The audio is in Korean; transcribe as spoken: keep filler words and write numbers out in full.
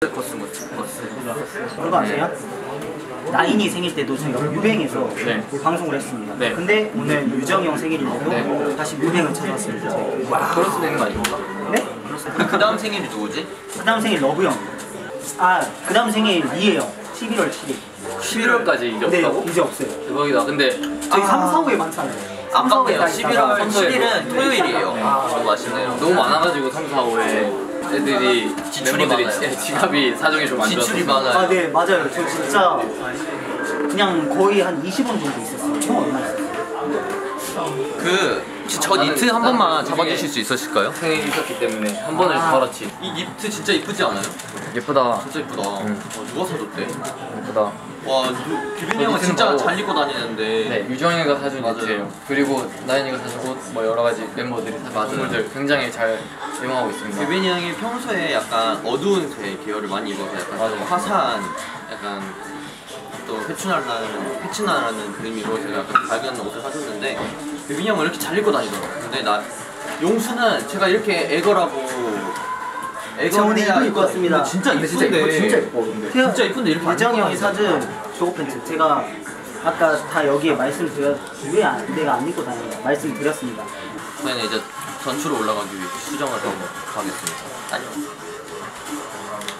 거스 거스 거스 그거 아세요? 나인이 생일 때도 저희가 뮤뱅에서 네. 방송을 했습니다. 네. 근데 오늘 유정이 형 생일인데도 네. 다시 뮤뱅을 찾아왔습니다. 와 그로스 되는 거 아닙니까? 네? 우리 그 다음 생일이 누구지? 그 다음 생일 러브 형. 아 그 다음 생일 리에 형. 십일월 칠일. 십일월까지 이제 네, 없다고? 이제 없어요. 대박이다. 근데 저희 아... 삼, 사호에 많잖아요. 아깝네요. 십일월 삼, 사일은 토요일이에요. 네. 아, 너무 아쉽네요. 너무 많아가지고 삼, 사호에 애들이 멤버들이 지, 지갑이 사정이 좀 안 좋아서 지출이 많아요. 아, 네 맞아요. 저 진짜 그냥 거의 한 이십 원 정도 있었어요. 총 얼마였어요? 그 전 니트 한 번만 잡아주실 수 있었을까요? 생일이 있었기 때문에 한 번을 아. 걸었지. 이 니트 진짜 이쁘지 않아요? 예쁘다. 진짜 예쁘다. 응. 어, 누가 사줬대? 예쁘다. 와, 규빈이 형은 진짜 바로... 잘 입고 다니는데 네, 유정이가 사준 니트예요. 그리고 나연이가 사준 옷, 뭐 여러가지 멤버들이 사준 옷들 굉장히 잘 유명하고 있습니다. 규빈이 형이 평소에 약간 어두운 색 계열을 많이 입어서 약간 맞아요. 화사한, 약간 또 회춘하라는, 회춘하라는 그림으로 제가 약간 밝은 옷을 사줬는데 규빈이 형은 이렇게 잘 입고 다니더라고요. 근데 나 용수는 제가 이렇게 애거라고 저 오늘 이거 입고 왔습니다. 진짜 예쁜데 진짜 예뻐. 근데 진짜 예쁜데 이렇게 유정이 형이 사준 저거 팬츠 제가 아까 다 여기에 말씀드렸 왜 안, 내가 안 입고 다니냐 말씀드렸습니다. 저희는 이제 전출로 올라가기 위해 수정을 하고 가겠습니다. 안녕.